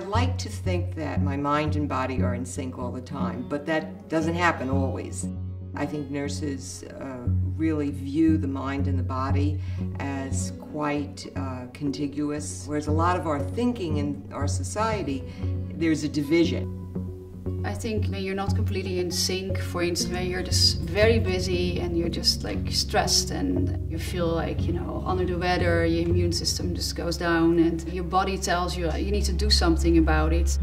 I'd like to think that my mind and body are in sync all the time, but that doesn't happen always. I think nurses really view the mind and the body as quite contiguous, whereas a lot of our thinking in our society, there's a division. I think when you're not completely in sync, for instance, when you're just very busy and you're just like stressed and you feel like, you know, under the weather, your immune system just goes down and your body tells you you need to do something about it.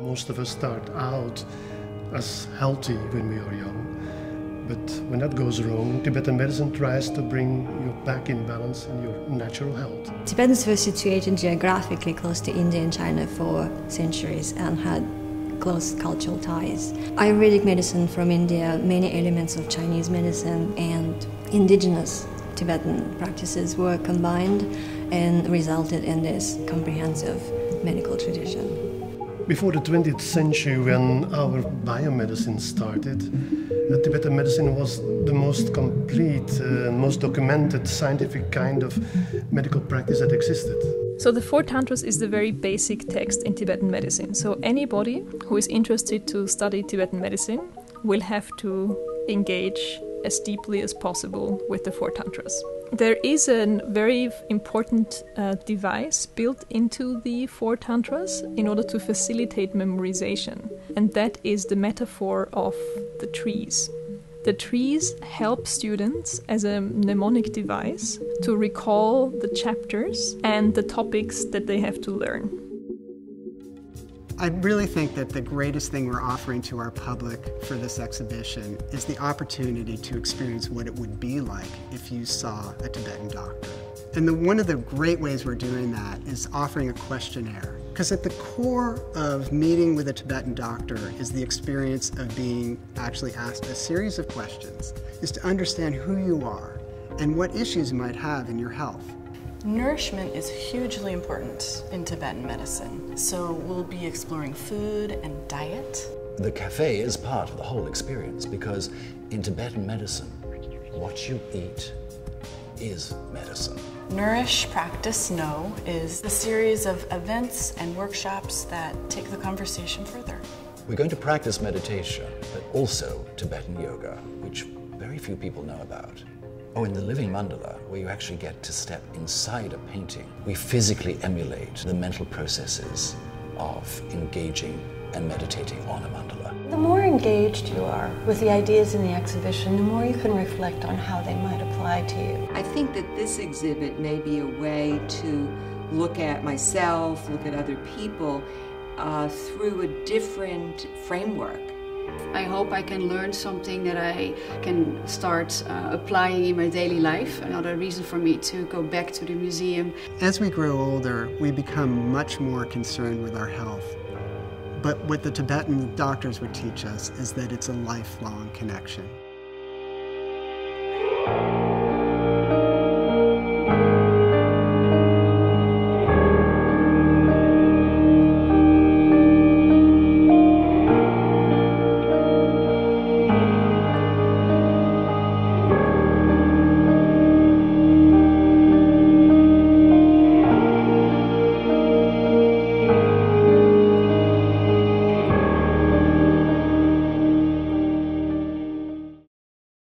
Most of us start out as healthy when we are young, but when that goes wrong, Tibetan medicine tries to bring you back in balance and your natural health. Tibetans were situated geographically close to India and China for centuries and had close cultural ties. Ayurvedic medicine from India, many elements of Chinese medicine and indigenous Tibetan practices were combined and resulted in this comprehensive medical tradition. Before the 20th century, when our biomedicine started, Tibetan medicine was the most complete, most documented scientific kind of medical practice that existed. So the Four Tantras is the very basic text in Tibetan medicine. So anybody who is interested to study Tibetan medicine will have to engage as deeply as possible with the Four Tantras. There is a very important device built into the Four Tantras in order to facilitate memorization, and that is the metaphor of the trees. The trees help students as a mnemonic device to recall the chapters and the topics that they have to learn. I really think that the greatest thing we're offering to our public for this exhibition is the opportunity to experience what it would be like if you saw a Tibetan doctor. And one of the great ways we're doing that is offering a questionnaire. Because at the core of meeting with a Tibetan doctor is the experience of being actually asked a series of questions, is to understand who you are and what issues you might have in your health. Nourishment is hugely important in Tibetan medicine, so we'll be exploring food and diet. The cafe is part of the whole experience because in Tibetan medicine, what you eat is medicine. Nourish, Practice, Know is a series of events and workshops that take the conversation further. We're going to practice meditation, but also Tibetan yoga, which very few people know about. Or in the Living Mandala, where you actually get to step inside a painting, we physically emulate the mental processes of engaging and meditating on a mandala. The more engaged you are with the ideas in the exhibition, the more you can reflect on how they might apply to you. I think that this exhibit may be a way to look at myself, look at other people through a different framework. I hope I can learn something that I can start applying in my daily life. Another reason for me to go back to the museum. As we grow older, we become much more concerned with our health. But what the Tibetan doctors would teach us is that it's a lifelong connection.